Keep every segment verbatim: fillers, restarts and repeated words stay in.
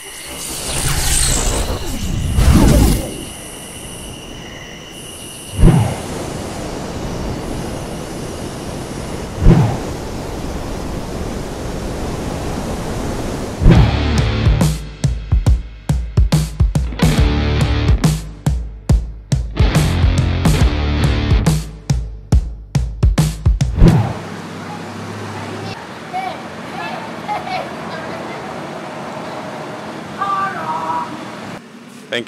Thank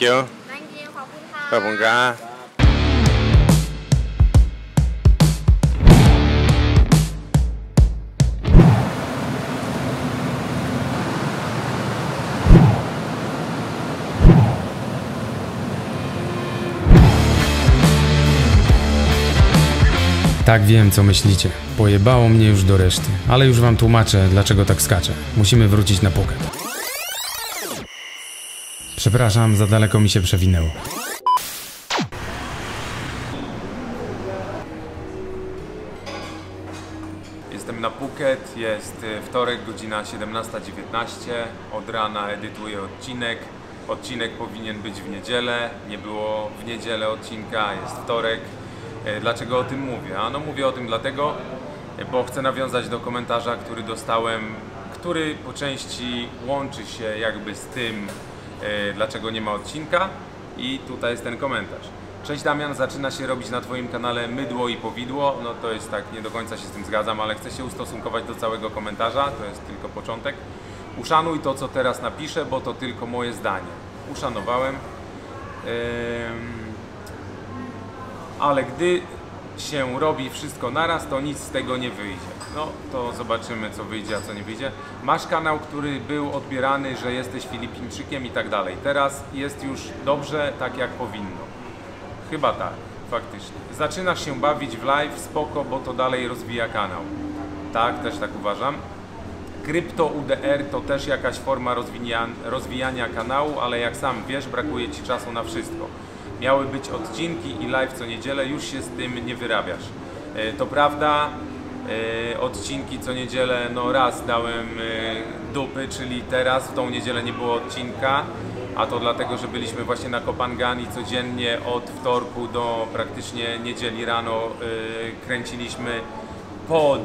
you. Thank you. ขอบคุณค่ะ ขอบคุณค่ะ Tak, wiem co myślicie. Pojebało mnie już do reszty, ale już wam tłumaczę, dlaczego tak skaczę. Musimy wrócić na Phuket. Przepraszam, za daleko mi się przewinęło. Jestem na Phuket, jest wtorek, godzina siedemnasta dziewiętnaście. Od rana edytuję odcinek. Odcinek powinien być w niedzielę. Nie było w niedzielę odcinka, jest wtorek. Dlaczego o tym mówię? A no mówię o tym dlatego, bo chcę nawiązać do komentarza, który dostałem, który po części łączy się jakby z tym, dlaczego nie ma odcinka, i tutaj jest ten komentarz. Cześć Damian, zaczyna się robić na Twoim kanale mydło i powidło. No to jest tak, nie do końca się z tym zgadzam, ale chcę się ustosunkować do całego komentarza, to jest tylko początek. Uszanuj to, co teraz napiszę, bo to tylko moje zdanie. Uszanowałem. Ale gdy się robi wszystko naraz, to nic z tego nie wyjdzie. No to zobaczymy, co wyjdzie, a co nie wyjdzie. Masz kanał, który był odbierany, że jesteś Filipińczykiem i tak dalej. Teraz jest już dobrze, tak jak powinno. Chyba tak, faktycznie. Zaczynasz się bawić w live, spoko, bo to dalej rozwija kanał. Tak, też tak uważam. Krypto U D R to też jakaś forma rozwijania kanału, ale jak sam wiesz, brakuje Ci czasu na wszystko. Miały być odcinki i live co niedzielę, już się z tym nie wyrabiasz. To prawda, odcinki co niedzielę, no raz dałem dupy, czyli teraz w tą niedzielę nie było odcinka, a to dlatego, że byliśmy właśnie na Koh Phangan i codziennie od wtorku do praktycznie niedzieli rano kręciliśmy pod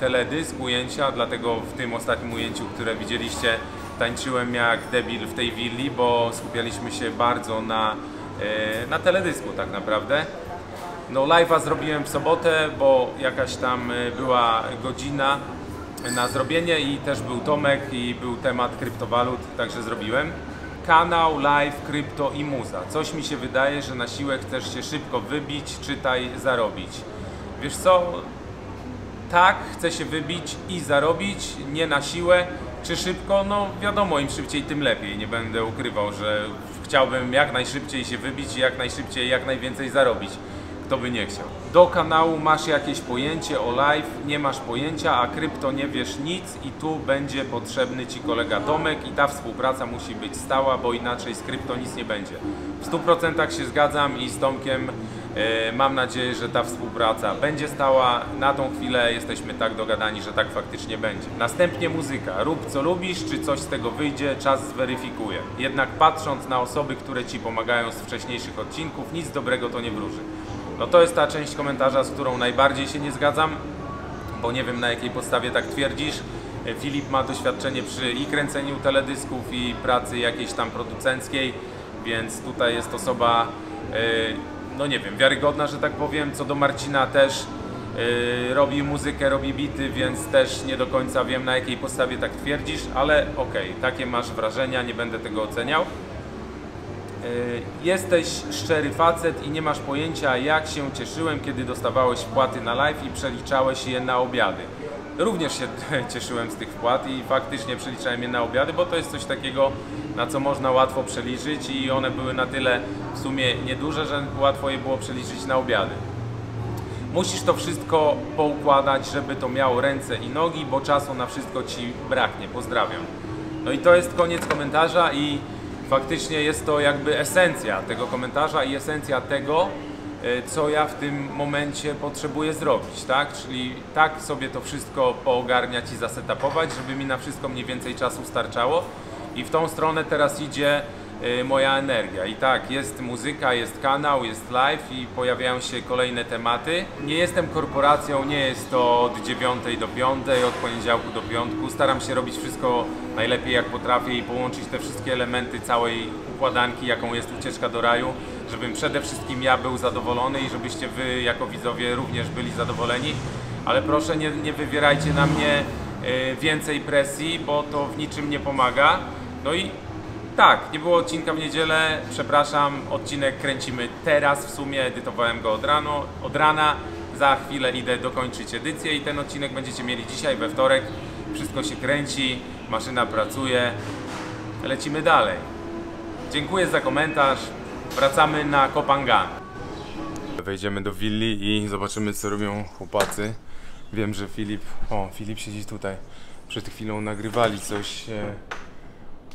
teledysk ujęcia, dlatego w tym ostatnim ujęciu, które widzieliście, tańczyłem jak debil w tej willi, bo skupialiśmy się bardzo na na teledysku tak naprawdę. No live'a zrobiłem w sobotę, bo jakaś tam była godzina na zrobienie i też był Tomek i był temat kryptowalut, także zrobiłem. Kanał, live, krypto i muza. Coś mi się wydaje, że na siłę chcesz się szybko wybić, czytaj, zarobić. Wiesz co? Tak, chcę się wybić i zarobić, nie na siłę. Czy szybko? No wiadomo, im szybciej tym lepiej. Nie będę ukrywał, że chciałbym jak najszybciej się wybić i jak najszybciej, jak najwięcej zarobić. Kto by nie chciał. Do kanału masz jakieś pojęcie o live, nie masz pojęcia, a krypto nie wiesz nic i tu będzie potrzebny Ci kolega Tomek i ta współpraca musi być stała, bo inaczej z krypto nic nie będzie. W stu procentach się zgadzam i z Tomkiem e, mam nadzieję, że ta współpraca będzie stała. Na tą chwilę jesteśmy tak dogadani, że tak faktycznie będzie. Następnie muzyka. Rób co lubisz, czy coś z tego wyjdzie, czas zweryfikuje. Jednak patrząc na osoby, które Ci pomagają z wcześniejszych odcinków, nic dobrego to nie wróży. No to jest ta część komentarza, z którą najbardziej się nie zgadzam, bo nie wiem, na jakiej podstawie tak twierdzisz. Filip ma doświadczenie przy i kręceniu teledysków, i pracy jakiejś tam producenckiej, więc tutaj jest osoba, no nie wiem, wiarygodna, że tak powiem. Co do Marcina, też robi muzykę, robi bity, więc też nie do końca wiem, na jakiej podstawie tak twierdzisz, ale okej, okay, takie masz wrażenia, nie będę tego oceniał. Jesteś szczery facet i nie masz pojęcia, jak się cieszyłem, kiedy dostawałeś wpłaty na live i przeliczałeś je na obiady. Również się cieszyłem z tych wpłat i faktycznie przeliczałem je na obiady, bo to jest coś takiego, na co można łatwo przeliczyć i one były na tyle w sumie nieduże, że łatwo je było przeliczyć na obiady. Musisz to wszystko poukładać, żeby to miało ręce i nogi, bo czasu na wszystko Ci braknie. Pozdrawiam. No i to jest koniec komentarza i faktycznie jest to jakby esencja tego komentarza i esencja tego, co ja w tym momencie potrzebuję zrobić, tak? Czyli tak sobie to wszystko poogarniać i zasetapować, żeby mi na wszystko mniej więcej czasu starczało. i w tą stronę teraz idzie moja energia. I tak, jest muzyka, jest kanał, jest live i pojawiają się kolejne tematy. Nie jestem korporacją, nie jest to od dziewiątej do piątej, od poniedziałku do piątku. Staram się robić wszystko najlepiej jak potrafię i połączyć te wszystkie elementy całej układanki, jaką jest Ucieczka do Raju, żebym przede wszystkim ja był zadowolony i żebyście wy jako widzowie również byli zadowoleni. Ale proszę, nie, nie wywierajcie na mnie więcej presji, bo to w niczym nie pomaga. No i tak, nie było odcinka w niedzielę, przepraszam, odcinek kręcimy teraz w sumie, edytowałem go od, rano, od rana, za chwilę idę dokończyć edycję i ten odcinek będziecie mieli dzisiaj we wtorek, wszystko się kręci, maszyna pracuje, lecimy dalej. Dziękuję za komentarz, wracamy na Koh Phangan. Wejdziemy do willi i zobaczymy, co robią chłopacy. Wiem, że Filip, o Filip siedzi tutaj, przed chwilą nagrywali coś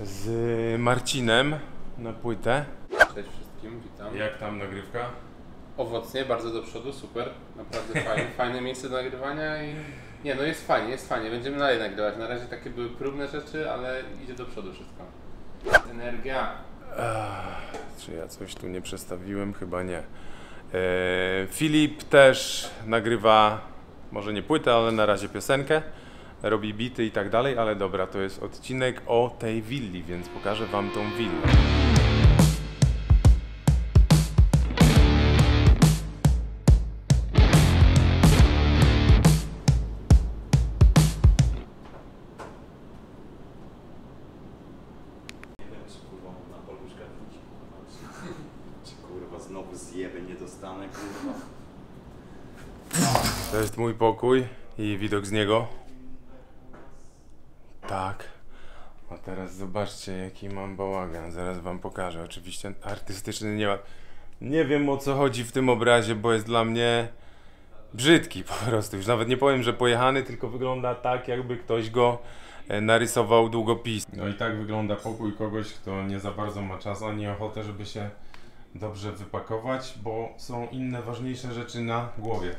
z Marcinem na płytę. Cześć wszystkim, witam. Jak tam nagrywka? Owocnie, bardzo do przodu, super. Naprawdę fajne, fajne miejsce do nagrywania i... Nie, no jest fajnie, jest fajnie, będziemy dalej nagrywać. Na razie takie były próbne rzeczy, ale idzie do przodu wszystko. Energia. Ech, czy ja coś tu nie przestawiłem? Chyba nie. Eee, Filip też nagrywa, może nie płytę, ale na razie piosenkę. Robi bity i tak dalej, ale dobra, to jest odcinek o tej willi, więc pokażę wam tą willę. Czy kurwa znowu zjeby nie dostanę, kurwa. To jest mój pokój i widok z niego. Tak, a teraz zobaczcie, jaki mam bałagan, zaraz wam pokażę, oczywiście artystyczny nie ma, nie wiem o co chodzi w tym obrazie, bo jest dla mnie brzydki po prostu, już nawet nie powiem, że pojechany, tylko wygląda tak, jakby ktoś go narysował długopis. No i tak wygląda pokój kogoś, kto nie za bardzo ma czas, ani ochotę, żeby się dobrze wypakować, bo są inne ważniejsze rzeczy na głowie.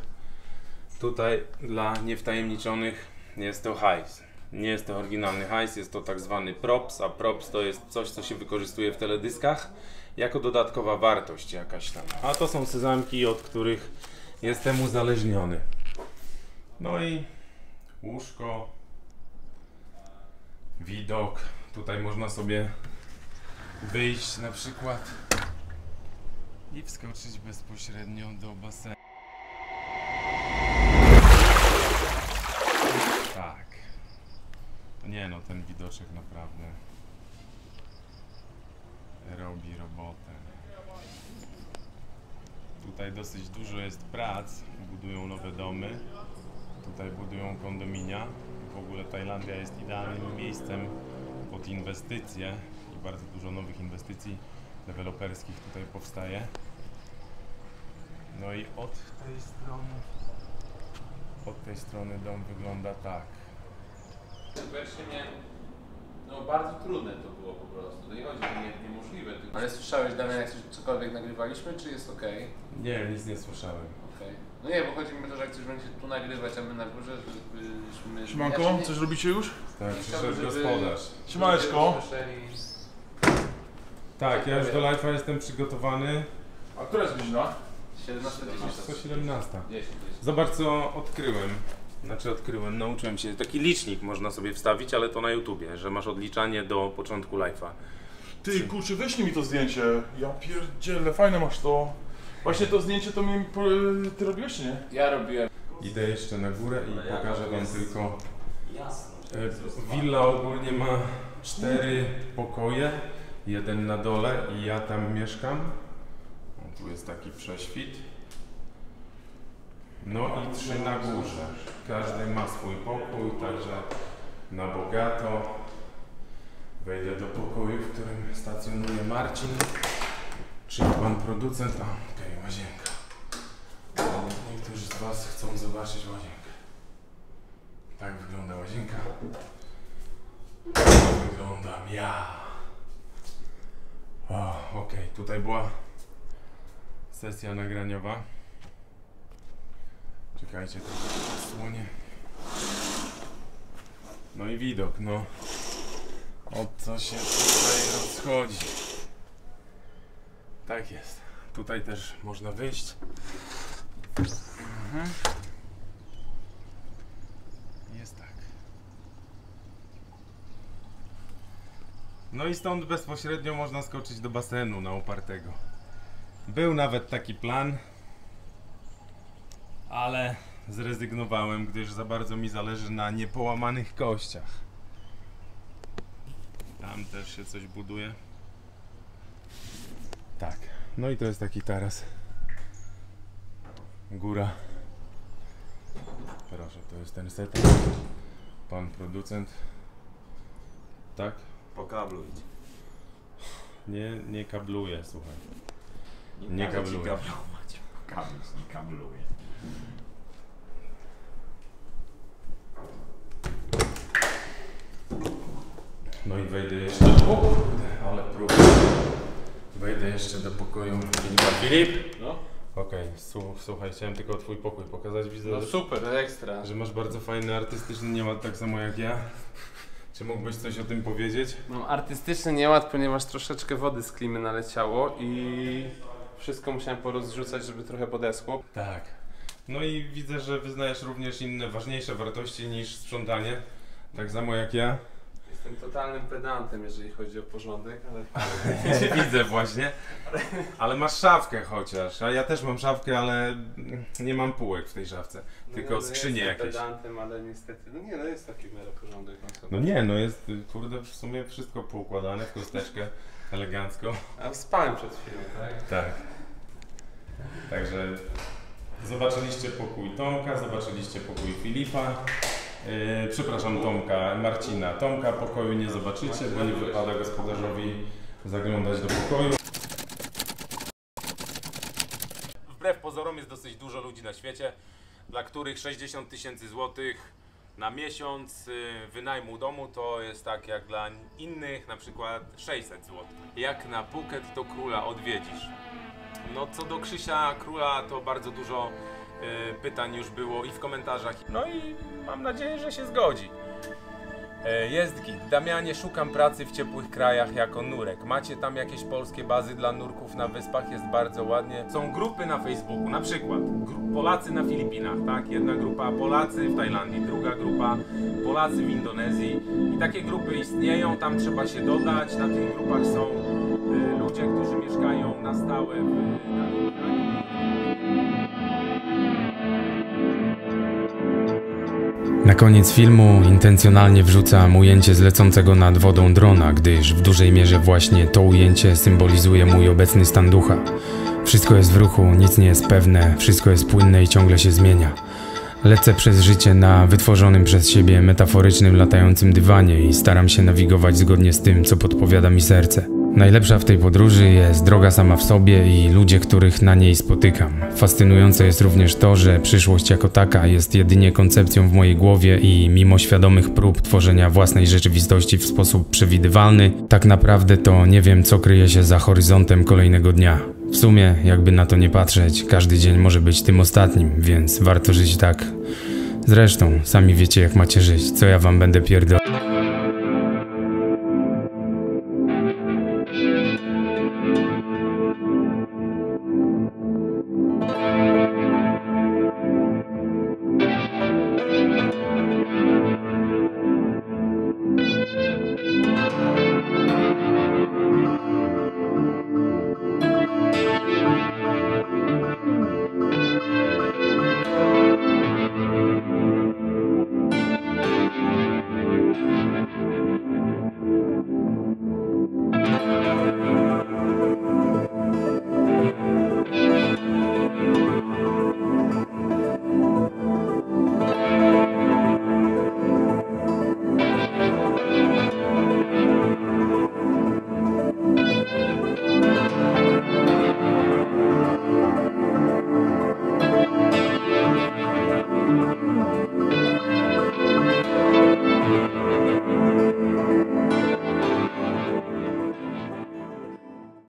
Tutaj dla niewtajemniczonych jest to hajs. Nie jest to oryginalny hajs, jest to tak zwany props, a props to jest coś, co się wykorzystuje w teledyskach jako dodatkowa wartość jakaś tam. A to są sezamki, od których jestem uzależniony. No i łóżko, widok. Tutaj można sobie wyjść na przykład i wskoczyć bezpośrednio do basenu. Nie no, ten widoczek naprawdę robi robotę. Tutaj dosyć dużo jest prac, budują nowe domy, tutaj budują kondominia. W ogóle Tajlandia jest idealnym miejscem pod inwestycje i bardzo dużo nowych inwestycji deweloperskich tutaj powstaje. No i od tej strony, od tej strony dom wygląda tak. No bardzo trudne to było po prostu, to nie chodzi, że nie, niemożliwe. Tylko... Ale słyszałeś, Damian, jak coś, cokolwiek nagrywaliśmy, czy jest ok? Nie, nic nie słyszałem. Okay. No nie, bo chodzi mi o to, że jak coś będzie tu nagrywać, a my na górze, żebyśmy... Szymanko, ja nie... coś robicie już? Tak, przyszedł gospodarz. Szymaneczko. Tak, ja już do live'a jestem przygotowany. A która jest godzina? siedemnasta dziesięć. Zobacz, co odkryłem. Znaczy odkryłem, nauczyłem się, taki licznik można sobie wstawić, ale to na YouTubie, że masz odliczanie do początku live'a. Ty kurczę, wyślij mi to zdjęcie, ja pierdzielę, fajne masz to. Właśnie to zdjęcie to mi, ty robiłeś, nie? Ja robiłem. Idę jeszcze na górę i ja pokażę wam jest... tylko... Jasne. Willa ogólnie ma cztery pokoje, jeden na dole i ja tam mieszkam. O, tu jest taki prześwit. No i trzy na górze. Każdy ma swój pokój, także na bogato. Wejdę do pokoju, w którym stacjonuje Marcin. Czyli pan producent. A, okej, okay, łazienka. Niektórzy z was chcą zobaczyć łazienkę. Tak wygląda łazienka. Tak wyglądam ja. O, okej, okay, tutaj była sesja nagraniowa. Czekajcie, to słonie. No i widok, no. O co się tutaj rozchodzi? Tak jest. Tutaj też można wyjść. Mhm. Jest tak. No i stąd bezpośrednio można skoczyć do basenu na upartego. Był nawet taki plan, ale zrezygnowałem, gdyż za bardzo mi zależy na niepołamanych kościach. Tam też się coś buduje. Tak. No i to jest taki taras. Góra. Proszę, to jest ten set. Pan producent. Tak? Po kablu idzie. Nie, nie kabluje, słuchaj. Nie, nie kabluje. Kablować. Kabel nie kabluje. No i wejdę jeszcze... O kurde, ale próbuję. Wejdę jeszcze do pokoju Filipa. Filip? No? Okej, okay, słuchaj, chciałem tylko twój pokój pokazać. Widzę, no super, ekstra. Że masz bardzo fajny, artystyczny nieład, tak samo jak ja. Czy mógłbyś coś o tym powiedzieć? Mam artystyczny nieład, ponieważ troszeczkę wody z klimy naleciało i... wszystko musiałem porozrzucać, żeby trochę podeschło. Tak. No i widzę, że wyznajesz również inne, ważniejsze wartości niż sprzątanie. Tak samo jak ja. Jestem totalnym pedantem, jeżeli chodzi o porządek, ale... Widzę właśnie. Ale masz szafkę chociaż. A ja też mam szafkę, ale nie mam półek w tej szafce. No tylko nie, no skrzynie jestem jakieś. Jestem pedantem, ale niestety... No nie, no jest taki mega porządek. No nie, no jest, kurde, w sumie wszystko poukładane w kosteczkę. Elegancko. A spałem przed chwilą, tak? Tak. Także zobaczyliście pokój Tomka, zobaczyliście pokój Filipa. Yy, przepraszam, Tomka, Marcina. Tomka pokoju nie zobaczycie, bo nie wypada gospodarzowi zaglądać do pokoju. Wbrew pozorom jest dosyć dużo ludzi na świecie, dla których sześćdziesiąt tysięcy złotych na miesiąc wynajmu domu to jest tak jak dla innych, na przykład sześćset złotych. Jak na Phuket to króla odwiedzisz. No co do Krzysia Króla to bardzo dużo y, pytań już było i w komentarzach. No i mam nadzieję, że się zgodzi. Y, jest git. Damianie, szukam pracy w ciepłych krajach jako nurek. Macie tam jakieś polskie bazy dla nurków na wyspach? Jest bardzo ładnie. Są grupy na Facebooku, na przykład Polacy na Filipinach, tak? Jedna grupa Polacy w Tajlandii, druga grupa Polacy w Indonezji. I takie grupy istnieją, tam trzeba się dodać. Na tych grupach są y, ludzie, którzy mieszkają na stałe w danym kraju. Na koniec filmu intencjonalnie wrzucam ujęcie z lecącego nad wodą drona, gdyż w dużej mierze właśnie to ujęcie symbolizuje mój obecny stan ducha. Wszystko jest w ruchu, nic nie jest pewne, wszystko jest płynne i ciągle się zmienia. Lecę przez życie na wytworzonym przez siebie metaforycznym latającym dywanie i staram się nawigować zgodnie z tym, co podpowiada mi serce. Najlepsza w tej podróży jest droga sama w sobie i ludzie, których na niej spotykam. Fascynujące jest również to, że przyszłość jako taka jest jedynie koncepcją w mojej głowie i mimo świadomych prób tworzenia własnej rzeczywistości w sposób przewidywalny, tak naprawdę to nie wiem, co kryje się za horyzontem kolejnego dnia. W sumie, jakby na to nie patrzeć, każdy dzień może być tym ostatnim, więc warto żyć tak. Zresztą, sami wiecie, jak macie żyć, co ja wam będę pierdolił.